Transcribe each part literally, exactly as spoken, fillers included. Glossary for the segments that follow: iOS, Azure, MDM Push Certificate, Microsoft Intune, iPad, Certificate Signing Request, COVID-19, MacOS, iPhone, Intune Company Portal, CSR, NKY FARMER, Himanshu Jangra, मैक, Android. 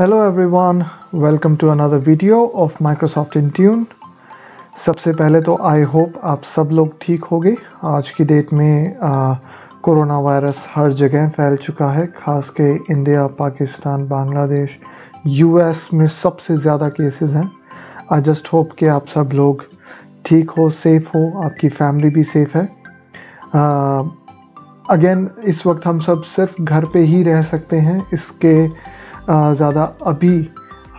Hello everyone, welcome to another video of Microsoft Intune. सबसे पहले तो आई होप आप सब लोग ठीक होंगे। आज की डेट में आ, कोरोना वायरस हर जगह फैल चुका है, खास के इंडिया, पाकिस्तान, बांग्लादेश, यूएस में सबसे ज़्यादा केसेस हैं। आई जस्ट होप कि आप सब लोग ठीक हो, सेफ़ हो, आपकी फैमिली भी सेफ़ है। अगेन इस वक्त हम सब सिर्फ घर पे ही रह सकते हैं, इसके ज़्यादा अभी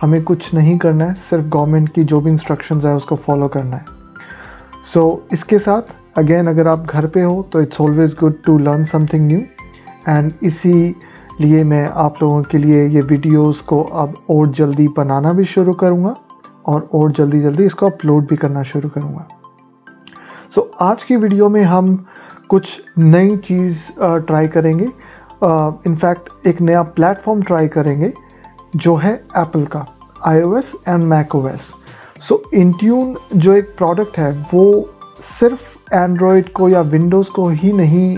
हमें कुछ नहीं करना है, सिर्फ गवर्नमेंट की जो भी इंस्ट्रक्शंस है उसको फॉलो करना है। सो so, इसके साथ अगेन अगर आप घर पे हो तो it's always good to learn something new, and इसी लिए मैं आप लोगों के लिए ये वीडियोस को अब और जल्दी बनाना भी शुरू करूँगा और और जल्दी जल्दी इसको अपलोड भी करना शुरू करूँगा। सो so, आज की वीडियो में हम कुछ नई चीज़ ट्राई करेंगे। इनफैक्ट uh, एक नया प्लेटफॉर्म ट्राई करेंगे जो है एप्पल का, iOS and macOS. So Intune जो एक प्रोडक्ट है वो सिर्फ एंड्रॉयड को या विंडोज़ को ही नहीं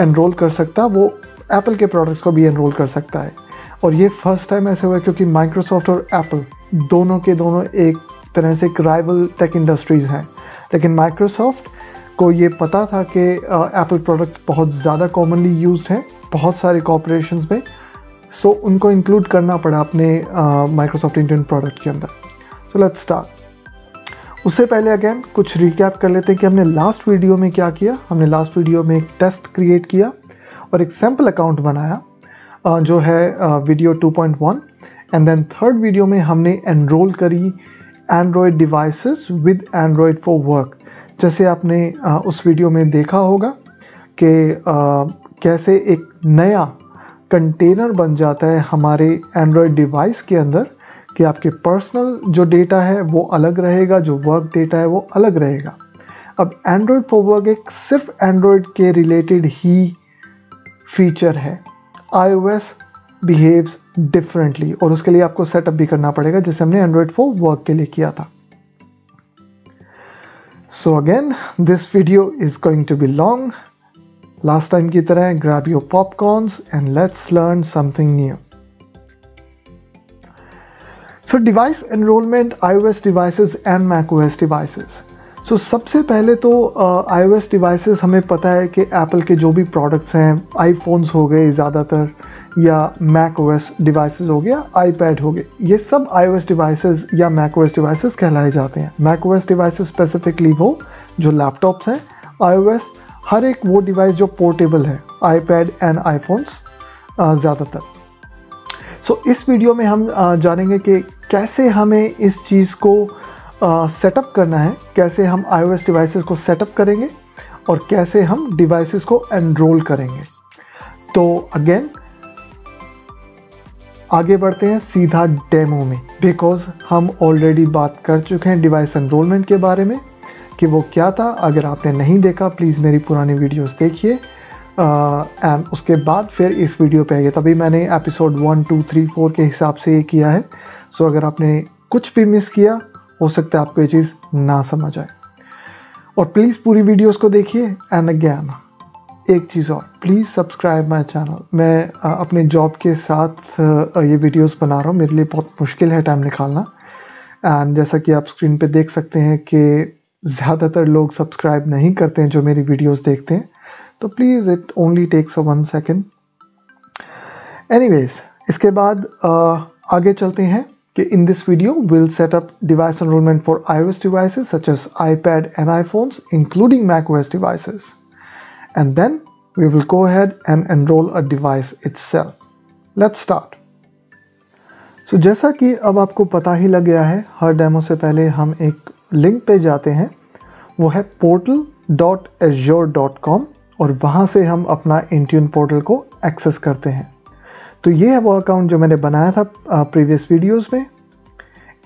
एनरोल uh, कर सकता, वो एप्पल के प्रोडक्ट्स को भी एनरोल कर सकता है। और ये फर्स्ट टाइम ऐसे हुआ है क्योंकि माइक्रोसॉफ्ट और एप्पल दोनों के दोनों एक तरह से राइवल टेक इंडस्ट्रीज़ हैं, लेकिन माइक्रोसॉफ्ट को ये पता था कि एप्पल प्रोडक्ट्स बहुत ज़्यादा कॉमनली यूज्ड हैं बहुत सारे कॉर्पोरेशंस में, सो so, उनको इंक्लूड करना पड़ा अपने माइक्रोसॉफ्ट इंट्यून प्रोडक्ट के अंदर। So let's start. उससे पहले अगेन कुछ रिकैप कर लेते हैं कि हमने लास्ट वीडियो में क्या किया। हमने लास्ट वीडियो में एक टेस्ट क्रिएट किया और एक सैम्पल अकाउंट बनाया uh, जो है uh, video two point one, and then third video में हमने एनरोल करी Android devices with Android for work. जैसे आपने उस वीडियो में देखा होगा कि कैसे एक नया कंटेनर बन जाता है हमारे एंड्रॉयड डिवाइस के अंदर, कि आपके पर्सनल जो डेटा है वो अलग रहेगा, जो वर्क डेटा है वो अलग रहेगा। अब एंड्रॉयड फॉर वर्क एक सिर्फ एंड्रॉयड के रिलेटेड ही फीचर है, आईओएस बिहेव्स डिफरेंटली, और उसके लिए आपको सेटअप भी करना पड़ेगा जैसे हमने एंड्रॉयड फॉर वर्क के लिए किया था। So again, this video is going to be long. Last time की तरह grab your popcorns and let's learn something new. So device enrollment, iOS devices and macOS devices. So सबसे पहले तो uh, iOS devices हमें पता है कि Apple के जो भी products हैं, iPhones हो गए ज़्यादातर, या macOS devices हो गया, iPad हो गए, ये सब iOS devices या macOS devices कहलाए जाते हैं। macOS devices specifically वो जो laptops हैं, iOS हर एक वो device जो portable है, iPad and iPhones uh, ज़्यादातर। So इस वीडियो में हम uh, जानेंगे कि कैसे हमें इस चीज़ को सेटअप uh, करना है, कैसे हम iOS डिवाइसेस को सेटअप करेंगे और कैसे हम डिवाइसेस को एनरोल करेंगे। तो अगेन आगे बढ़ते हैं सीधा डेमो में, बिकॉज हम ऑलरेडी बात कर चुके हैं डिवाइस एनरोलमेंट के बारे में कि वो क्या था। अगर आपने नहीं देखा प्लीज़ मेरी पुरानी वीडियोस देखिए, एंड uh, उसके बाद फिर इस वीडियो पे आइए। तभी मैंने episode one two three four के हिसाब से ये किया है। सो so, अगर आपने कुछ भी मिस किया हो सकता है आपको ये चीज़ ना समझ आए, और प्लीज़ पूरी वीडियोस को देखिए। एंड अगेन एक चीज़ और, प्लीज़ सब्सक्राइब माय चैनल। मैं अपने जॉब के साथ ये वीडियोस बना रहा हूँ, मेरे लिए बहुत मुश्किल है टाइम निकालना, एंड जैसा कि आप स्क्रीन पे देख सकते हैं कि ज़्यादातर लोग सब्सक्राइब नहीं करते हैं जो मेरी वीडियोज़ देखते हैं, तो please it only takes a one second. Anyways, इसके बाद आगे चलते हैं कि in this video we'll set up device enrollment for iOS devices such as iPad and iPhones including macOS devices, and then we will go ahead and enroll a device itself. Let's start. So जैसा कि अब आपको पता ही लग गया है, हर demo से पहले हम एक लिंक पे जाते हैं, वो है portal dot azure dot com, और वहाँ से हम अपना इंट्यून पोर्टल को एक्सेस करते हैं। तो ये है वो अकाउंट जो मैंने बनाया था प्रीवियस वीडियोस में,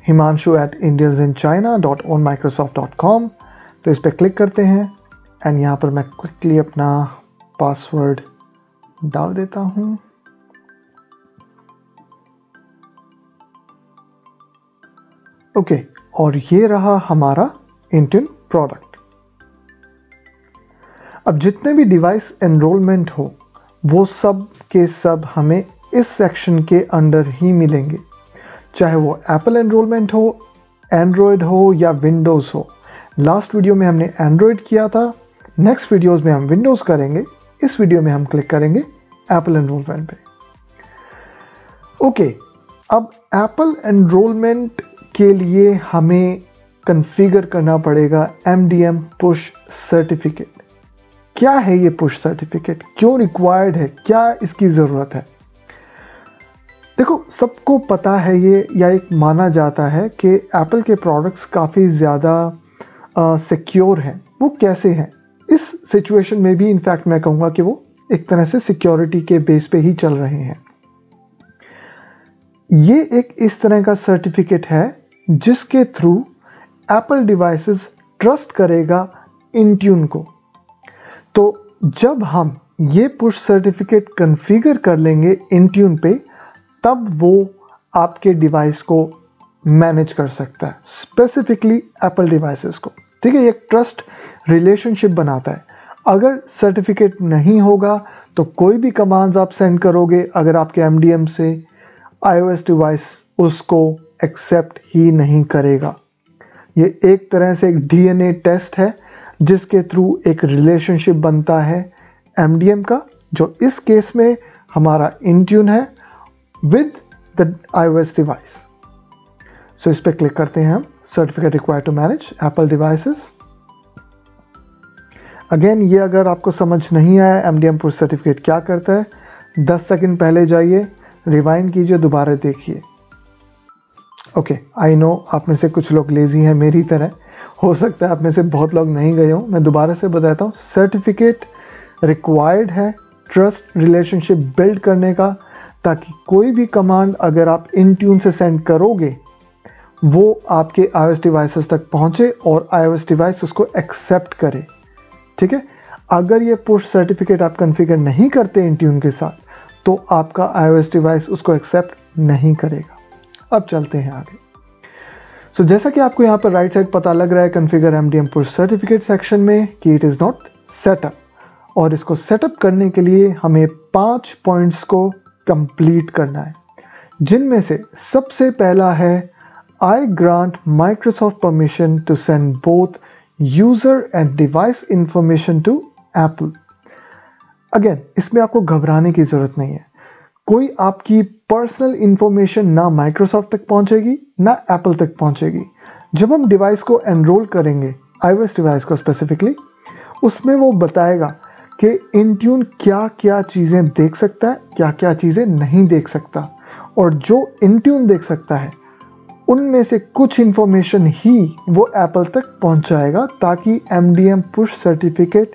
Himanshu at Indians in China dot on Microsoft dot com. तो इस पर क्लिक करते हैं एंड यहाँ पर मैं क्विकली अपना पासवर्ड डाल देता हूँ। ओके okay, और ये रहा हमारा इंट्यून प्रोडक्ट। अब जितने भी डिवाइस एनरोलमेंट हो वो सब के सब हमें इस सेक्शन के अंडर ही मिलेंगे, चाहे वो एप्पल एनरोलमेंट हो, एंड्रॉयड हो या विंडोज़ हो। लास्ट वीडियो में हमने एंड्रॉयड किया था, नेक्स्ट वीडियोज़ में हम विंडोज़ करेंगे। इस वीडियो में हम क्लिक करेंगे एप्पल एनरोलमेंट पे। ओके, अब एप्पल एनरोलमेंट के लिए हमें कन्फिगर करना पड़ेगा एमडीएम पुश सर्टिफिकेट। क्या है ये पुश सर्टिफिकेट, क्यों रिक्वायर्ड है, क्या इसकी ज़रूरत है? देखो, सबको पता है ये, या एक माना जाता है कि एप्पल के प्रोडक्ट्स काफ़ी ज़्यादा सिक्योर हैं। वो कैसे हैं? इस सिचुएशन में भी इनफैक्ट मैं कहूँगा कि वो एक तरह से सिक्योरिटी के बेस पे ही चल रहे हैं। ये एक इस तरह का सर्टिफिकेट है जिसके थ्रू एप्पल डिवाइसेस ट्रस्ट करेगा इंट्यून को। तो जब हम ये पुश सर्टिफिकेट कन्फिगर कर लेंगे इंट्यून पे, तब वो आपके डिवाइस को मैनेज कर सकता है, स्पेसिफिकली एप्पल डिवाइसेस को। ठीक है, ये ट्रस्ट रिलेशनशिप बनाता है। अगर सर्टिफिकेट नहीं होगा तो कोई भी कमांड्स आप सेंड करोगे, अगर आपके एमडीएम से आईओएस डिवाइस उसको एक्सेप्ट ही नहीं करेगा। ये एक तरह से एक डीएनए टेस्ट है जिसके थ्रू एक रिलेशनशिप बनता है एमडीएम का, जो इस केस में हमारा इंट्यून है, with the iOS device. So इस पर क्लिक करते हैं हम, certificate required to manage Apple devices. Again, ये अगर आपको समझ नहीं आया एमडीएम पुश सर्टिफिकेट क्या करता है, दस सेकंड पहले जाइए, रिवाइंड कीजिए, दोबारा देखिए। ओके, आई नो आप में से कुछ लोग लेजी हैं मेरी तरह, हो सकता है आप में से बहुत लोग नहीं गए हों। मैं दोबारा से बताता हूँ, सर्टिफिकेट रिक्वायर्ड है ट्रस्ट रिलेशनशिप बिल्ड करने का, ताकि कोई भी कमांड अगर आप इंट्यून से सेंड करोगे वो आपके आईओएस डिवाइसेस तक पहुंचे और आईओएस डिवाइस उसको एक्सेप्ट करे। ठीक है, अगर ये पुश सर्टिफिकेट आप कॉन्फ़िगर नहीं करते इंट्यून के साथ, तो आपका आईओएस डिवाइस उसको एक्सेप्ट नहीं करेगा। अब चलते हैं आगे। सो so, जैसा कि आपको यहाँ पर राइट साइड पता लग रहा है configure MDM push certificate section में कि इट इज़ नॉट सेटअप, और इसको सेटअप करने के लिए हमें पाँच पॉइंट्स को कंप्लीट करना है, जिनमें से सबसे पहला है I grant Microsoft permission to send both user and device information to Apple. Again, इसमें आपको घबराने की जरूरत नहीं है, कोई आपकी पर्सनल इंफॉर्मेशन ना माइक्रोसॉफ्ट तक पहुंचेगी ना एप्पल तक पहुंचेगी। जब हम डिवाइस को एनरोल करेंगे, आईओएस डिवाइस को स्पेसिफिकली, उसमें वो बताएगा कि इंट्यून क्या क्या चीज़ें देख सकता है, क्या क्या चीज़ें नहीं देख सकता, और जो इंट्यून देख सकता है उनमें से कुछ इन्फॉर्मेशन ही वो एप्पल तक पहुंचाएगा, ताकि एमडीएम पुश सर्टिफिकेट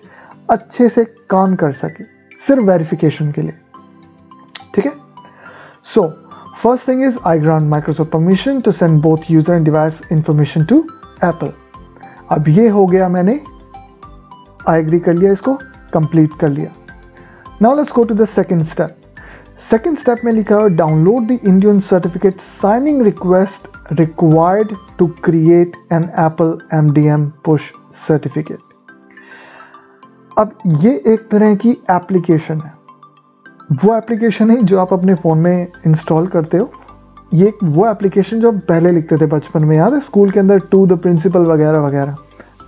अच्छे से काम कर सके, सिर्फ वेरिफिकेशन के लिए। ठीक है, so first thing is I grant Microsoft permission to send both user and device information to Apple. अब ये हो गया, मैंने आई एग्री कर लिया, इसको कंप्लीट कर लिया। Now let's go to the second step. Second step में लिखा है download the Intune certificate signing request required to create an Apple MDM push certificate. अब ये एक तरह की एप्लीकेशन है, वो एप्लीकेशन है जो आप अपने फ़ोन में इंस्टॉल करते हो। ये वो एप्लीकेशन जो हम पहले लिखते थे बचपन में, याद है, स्कूल के अंदर टू द प्रिंसिपल वगैरह वगैरह।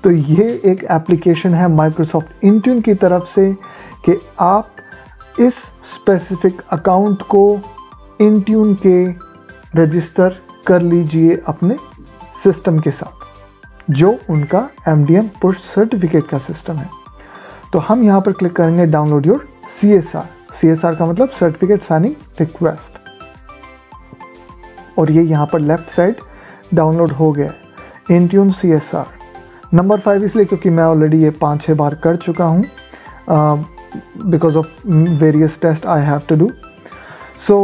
तो ये एक एप्लीकेशन है माइक्रोसॉफ्ट इंट्यून की तरफ से कि आप इस स्पेसिफिक अकाउंट को इंट्यून के रजिस्टर कर लीजिए अपने सिस्टम के साथ, जो उनका एमडीएम पुश सर्टिफिकेट का सिस्टम है। तो हम यहाँ पर क्लिक करेंगे डाउनलोड योर सीएसआर। सीएसआर का मतलब सर्टिफिकेट साइनिंग रिक्वेस्ट, और ये यहाँ पर लेफ्ट साइड डाउनलोड हो गया है इंट्यून सीएसआर। नंबर फाइव इसलिए क्योंकि मैं ऑलरेडी ये पाँच छः बार कर चुका हूँ, because of various test I have to do. So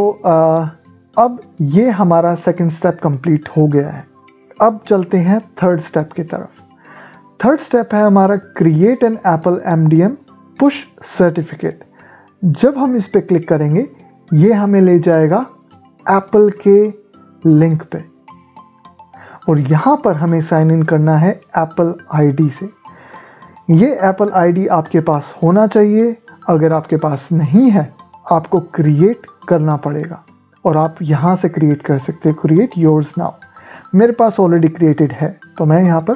अब ये हमारा सेकंड स्टेप कंप्लीट हो गया है। अब चलते हैं थर्ड स्टेप की तरफ। थर्ड स्टेप है हमारा create an Apple MDM push certificate. जब हम इस पर क्लिक करेंगे, ये हमें ले जाएगा एप्पल के लिंक पे, और यहाँ पर हमें साइन इन करना है एप्पल आईडी से। ये एप्पल आईडी आपके पास होना चाहिए, अगर आपके पास नहीं है आपको क्रिएट करना पड़ेगा और आप यहाँ से क्रिएट कर सकते हैं, क्रिएट योर्स नाउ। मेरे पास ऑलरेडी क्रिएटेड है तो मैं यहाँ पर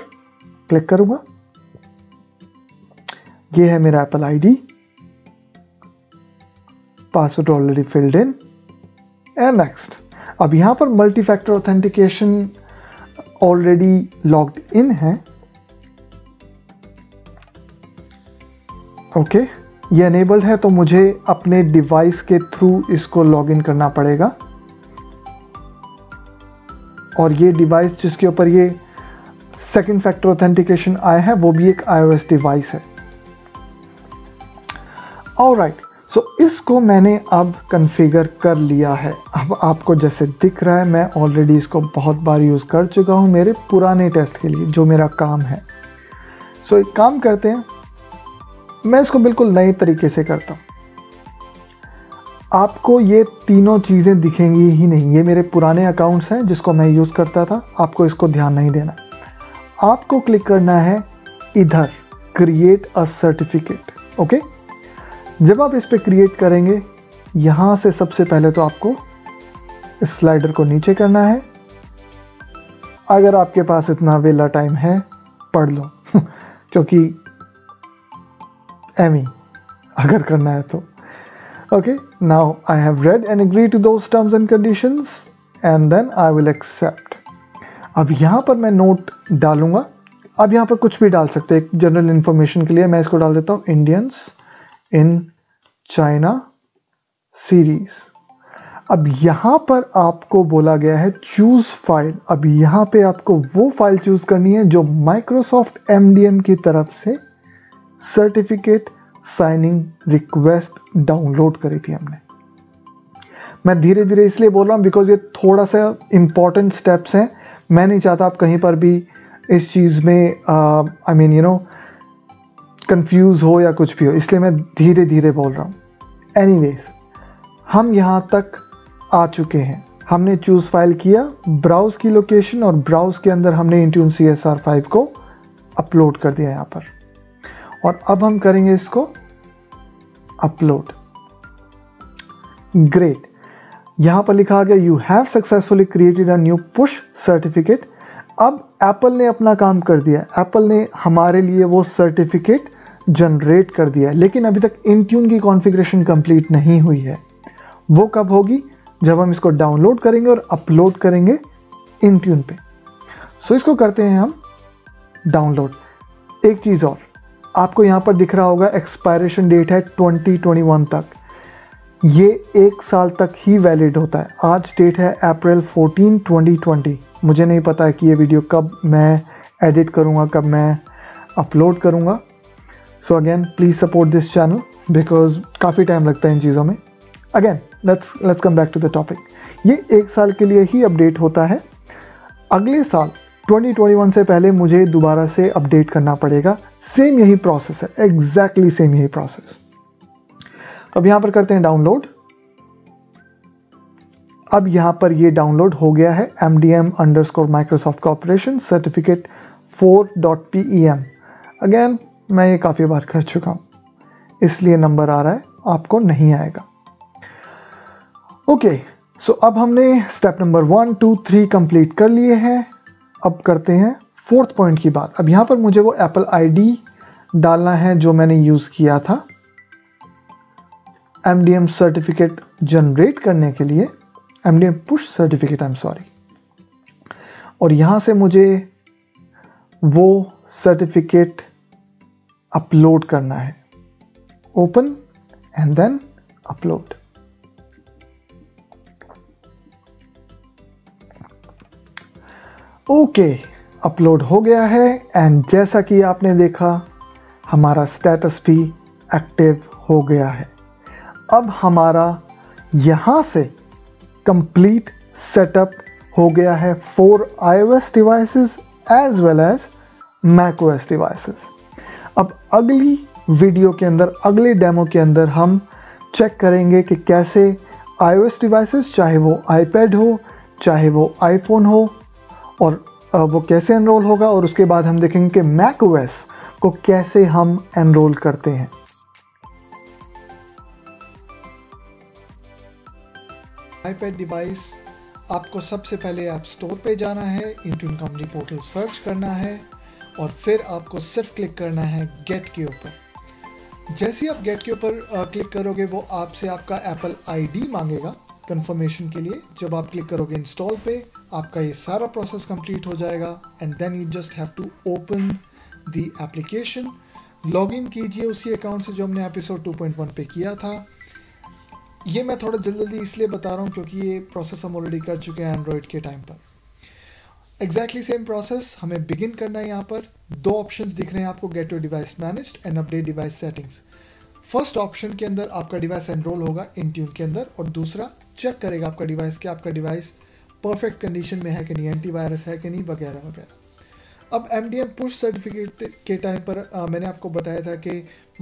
क्लिक करूँगा। ये है मेरा Apple ID, password already filled in and next. अब यहाँ पर multi factor authentication already logged in है, ओके okay. ये एनेबल्ड है तो मुझे अपने डिवाइस के थ्रू इसको लॉग इन करना पड़ेगा और ये डिवाइस जिसके ऊपर ये सेकंड फैक्टर ऑथेंटिकेशन आया है वो भी एक आईओएस डिवाइस है। ऑलराइट, सो इसको मैंने अब कॉन्फ़िगर कर लिया है। अब आपको जैसे दिख रहा है मैं ऑलरेडी इसको बहुत बार यूज़ कर चुका हूँ मेरे पुराने टेस्ट के लिए जो मेरा काम है। सो so, एक काम करते हैं, मैं इसको बिल्कुल नए तरीके से करता हूँ। आपको ये तीनों चीज़ें दिखेंगी ही नहीं, ये मेरे पुराने अकाउंट्स हैं जिसको मैं यूज़ करता था। आपको इसको ध्यान नहीं देना, आपको क्लिक करना है इधर क्रिएट अ सर्टिफिकेट। ओके, जब आप इस पर क्रिएट करेंगे यहाँ से सबसे पहले तो आपको इस स्लाइडर को नीचे करना है। अगर आपके पास इतना वेला टाइम है पढ़ लो क्योंकि एमी अगर करना है तो। Okay, now I have read and agree to those terms and conditions and then I will accept. अब यहाँ पर मैं नोट डालूंगा। अब यहाँ पर कुछ भी डाल सकते हैं, जनरल इन्फॉर्मेशन के लिए मैं इसको डाल देता हूँ इंडियंस इन चाइना सीरीज। अब यहाँ पर आपको बोला गया है चूज फाइल। अब यहाँ पे आपको वो फाइल चूज करनी है जो माइक्रोसॉफ्ट एमडीएम की तरफ से सर्टिफिकेट साइनिंग रिक्वेस्ट डाउनलोड करी थी हमने। मैं धीरे धीरे इसलिए बोल रहा हूँ बिकॉज ये थोड़ा सा इम्पॉर्टेंट स्टेप्स हैं। मैं नहीं चाहता आप कहीं पर भी इस चीज़ में I mean you know confuse हो या कुछ भी हो, इसलिए मैं धीरे धीरे बोल रहा हूँ। एनीवेज, हम यहाँ तक आ चुके हैं। हमने चूज फाइल किया, ब्राउज की लोकेशन और ब्राउज के अंदर हमने Intune C S R five को अपलोड कर दिया यहाँ पर और अब हम करेंगे इसको अपलोड। ग्रेट, यहाँ पर लिखा गया you have successfully created a new push certificate. अब एप्पल ने अपना काम कर दिया, एप्पल ने हमारे लिए वो सर्टिफिकेट जनरेट कर दिया है, लेकिन अभी तक इंट्यून की कॉन्फ़िगरेशन कंप्लीट नहीं हुई है। वो कब होगी? जब हम इसको डाउनलोड करेंगे और अपलोड करेंगे इंट्यून पे। सो इसको करते हैं हम डाउनलोड। एक चीज़ और, आपको यहाँ पर दिख रहा होगा एक्सपायरेशन डेट है ट्वेंटी ट्वेंटी वन तक। ये एक साल तक ही वैलिड होता है। आज डेट है अप्रैल फोर्टीन ट्वेंटी ट्वेंटी। मुझे नहीं पता है कि ये वीडियो कब मैं एडिट करूँगा, कब मैं अपलोड करूँगा। So again please support this channel because काफ़ी टाइम लगता है इन चीज़ों में। Again let's let's come back to the topic. ये एक साल के लिए ही अपडेट होता है। अगले साल ट्वेंटी ट्वेंटी वन से पहले मुझे दोबारा से अपडेट करना पड़ेगा। सेम यही प्रोसेस है, एग्जैक्टली सेम यही प्रोसेस। तो अब यहाँ पर करते हैं डाउनलोड। अब यहाँ पर ये डाउनलोड हो गया है MDM underscore Microsoft corporation certificate four dot P E M. Again मैं ये काफ़ी बार कर चुका हूँ इसलिए नंबर आ रहा है, आपको नहीं आएगा। ओके, सो अब हमने step number one two three complete कर लिए हैं। अब करते हैं फोर्थ पॉइंट की बात। अब यहाँ पर मुझे वो एप्पल आईडी डालना है जो मैंने यूज़ किया था एमडीएम सर्टिफिकेट जनरेट करने के लिए, MDM push certificate I am sorry. और यहाँ से मुझे वो सर्टिफिकेट अपलोड करना है, open and then upload. Okay, upload हो गया है एंड जैसा कि आपने देखा हमारा स्टेटस भी एक्टिव हो गया है। अब हमारा यहाँ से कंप्लीट सेटअप हो गया है for iOS devices as well as macOS devices. अब अगली वीडियो के अंदर, अगले डेमो के अंदर हम चेक करेंगे कि कैसे आईओएस डिवाइसेस, चाहे वो आईपैड हो चाहे वो आईफोन हो, और वो कैसे एनरोल होगा और उसके बाद हम देखेंगे कि मैकओएस को कैसे हम एनरोल करते हैं। iPad डिवाइस, आपको सबसे पहले ऐप स्टोर पे जाना है, Intune Company Portal सर्च करना है और फिर आपको सिर्फ क्लिक करना है गेट के ऊपर। जैसे ही आप गेट के ऊपर क्लिक करोगे वो आपसे आपका Apple आई डी मांगेगा कन्फर्मेशन के लिए। जब आप क्लिक करोगे इंस्टॉल पे आपका ये सारा प्रोसेस कंप्लीट हो जाएगा and then you just have to open the application. Login कीजिए उसी अकाउंट से जो हमने एपिसोड टू पॉइंट वन पे किया था। ये मैं थोड़ा जल्दी जल्दी इसलिए बता रहा हूँ क्योंकि ये प्रोसेस हम ऑलरेडी कर चुके हैं एंड्रॉयड के टाइम पर। एग्जैक्टली सेम प्रोसेस हमें बिगिन करना है। यहाँ पर दो ऑप्शंस दिख रहे हैं आपको, get your device managed and update device settings. First option के अंदर आपका डिवाइस एनरोल होगा Intune के अंदर और दूसरा चेक करेगा आपका डिवाइस कि आपका डिवाइस परफेक्ट कंडीशन में है कि नहीं, एंटीवायरस है कि नहीं, वगैरह वगैरह। अब M D M push certificate के टाइम पर आ, मैंने आपको बताया था कि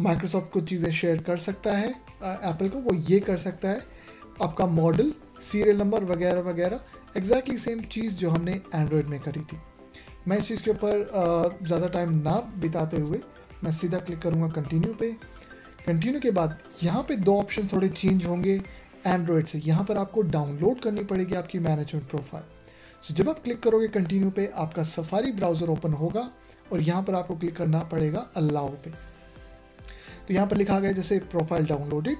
माइक्रोसॉफ्ट कुछ चीज़ें शेयर कर सकता है एप्पल को, वो ये कर सकता है आपका मॉडल, सीरियल नंबर वगैरह वगैरह। एग्जैक्टली सेम चीज़ जो हमने एंड्रॉयड में करी थी। मैं इस चीज़ के ऊपर ज़्यादा टाइम ना बिताते हुए मैं सीधा क्लिक करूँगा कंटिन्यू पे। कंटिन्यू के बाद यहाँ पर दो ऑप्शन थोड़े चेंज होंगे एंड्रॉयड से। यहाँ पर आपको डाउनलोड करनी पड़ेगी आपकी मैनेजमेंट प्रोफाइल। So, जब आप क्लिक करोगे कंटिन्यू पे आपका सफारी ब्राउज़र ओपन होगा और यहाँ पर आपको क्लिक करना पड़ेगा अलाउ पे। तो यहाँ पर लिखा गया जैसे प्रोफाइल डाउनलोडेड,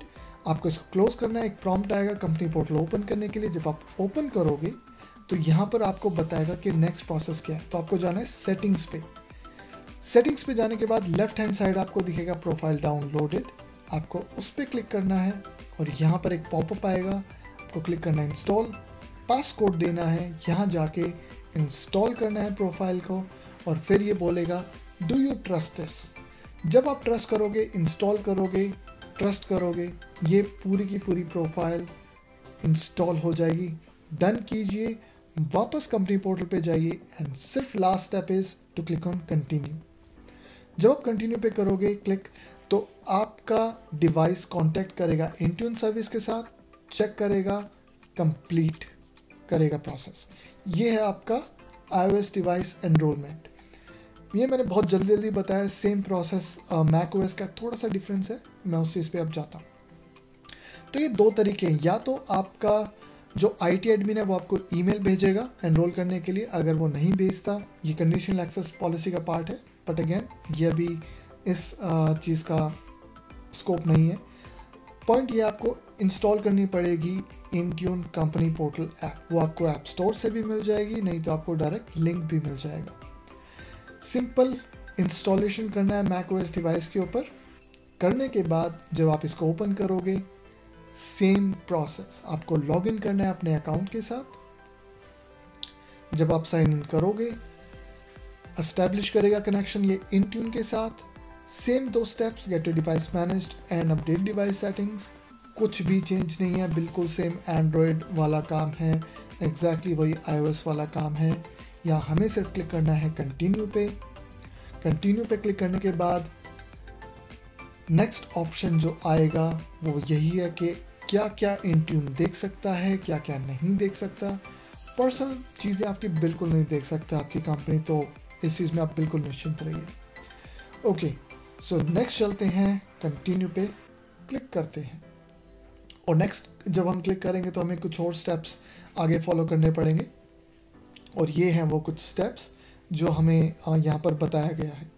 आपको इसको क्लोज करना है। एक प्रॉम्प्ट आएगा कंपनी पोर्टल ओपन करने के लिए। जब आप ओपन करोगे तो यहाँ पर आपको बताएगा कि नेक्स्ट प्रोसेस क्या है। तो आपको जाना है सेटिंग्स पे। सेटिंग्स पे जाने के बाद लेफ्ट हैंड साइड आपको दिखेगा प्रोफाइल डाउनलोडेड, आपको उस पर क्लिक करना है और यहाँ पर एक पॉपअप आएगा, आपको क्लिक करना है इंस्टॉल, पास कोड देना है, यहाँ जाके इंस्टॉल करना है प्रोफाइल को और फिर ये बोलेगा डू यू ट्रस्ट दिस। जब आप ट्रस्ट करोगे, इंस्टॉल करोगे, ट्रस्ट करोगे, ये पूरी की पूरी प्रोफाइल इंस्टॉल हो जाएगी। डन कीजिए, वापस कंपनी पोर्टल पे जाइए एंड सिर्फ last step is to click on continue. जब आप कंटिन्यू पे करोगे क्लिक तो आपका डिवाइस कॉन्टैक्ट करेगा Intune सर्विस के साथ, चेक करेगा, कंप्लीट करेगा प्रोसेस। ये है आपका iOS डिवाइस एनरोलमेंट। ये मैंने बहुत जल्दी जल्दी बताया, same process मैक O S का थोड़ा सा डिफरेंस है, मैं उस चीज़ पे अब जाता हूँ। तो ये दो तरीके हैं, या तो आपका जो आई टी एडमिन है वो आपको ईमेल भेजेगा एनरोल करने के लिए, अगर वो नहीं भेजता ये कंडीशनल एक्सेस पॉलिसी का पार्ट है, बट अगेन ये अभी इस uh, चीज़ का स्कोप नहीं है। पॉइंट ये आपको इंस्टॉल करनी पड़ेगी Intune कंपनी पोर्टल ऐप, वो आपको ऐप स्टोर से भी मिल जाएगी, नहीं तो आपको डायरेक्ट लिंक भी मिल जाएगा। सिंपल इंस्टॉलेशन करना है मैक ओ एस डिवाइस के ऊपर। करने के बाद जब आप इसको ओपन करोगे सेम प्रोसेस, आपको लॉगिन करना है अपने अकाउंट के साथ। जब आप साइन इन करोगे एस्टैब्लिश करेगा कनेक्शन ये Intune के साथ। सेम दो steps, get your device managed and update device settings. कुछ भी चेंज नहीं है, बिल्कुल सेम एंड्रॉयड वाला काम है, एग्जैक्टली वही आई ओ एस वाला काम है। यहाँ हमें सिर्फ क्लिक करना है कंटिन्यू पे। कंटिन्यू पे क्लिक करने के बाद नेक्स्ट ऑप्शन जो आएगा वो यही है कि क्या क्या Intune देख सकता है, क्या क्या नहीं देख सकता। पर्सनल चीज़ें आपकी बिल्कुल नहीं देख सकता आपकी कंपनी, तो इस चीज़ में आप बिल्कुल निश्चिंत रहिए। ओके सो नेक्स्ट चलते हैं, कंटिन्यू पे क्लिक करते हैं और नेक्स्ट जब हम क्लिक करेंगे तो हमें कुछ और स्टेप्स आगे फॉलो करने पड़ेंगे और ये हैं वो कुछ स्टेप्स जो हमें यहाँ पर बताया गया है।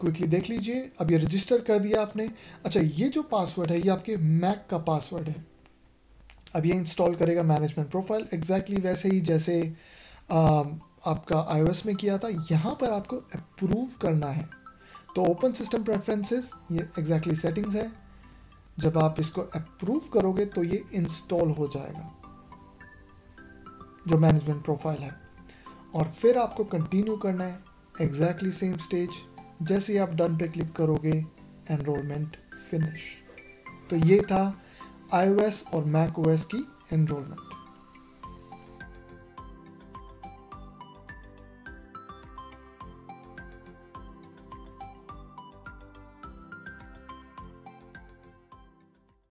क्विकली देख लीजिए, अब ये रजिस्टर कर दिया आपने। अच्छा, ये जो पासवर्ड है ये आपके मैक का पासवर्ड है। अब ये इंस्टॉल करेगा मैनेजमेंट प्रोफाइल, एग्जैक्टली वैसे ही जैसे आ, आपका आई ओ एस में किया था। यहाँ पर आपको अप्रूव करना है, तो ओपन सिस्टम प्रेफरेंसेस, ये एग्जैक्टली सेटिंग्स है। जब आप इसको अप्रूव करोगे तो ये इंस्टॉल हो जाएगा जो मैनेजमेंट प्रोफाइल है और फिर आपको कंटिन्यू करना है। एग्जैक्टली सेम स्टेज, जैसे ही आप डन पे क्लिक करोगे एनरोलमेंट फिनिश। तो ये था आई ओ एस और मैक ओ एस की एनरोलमेंट।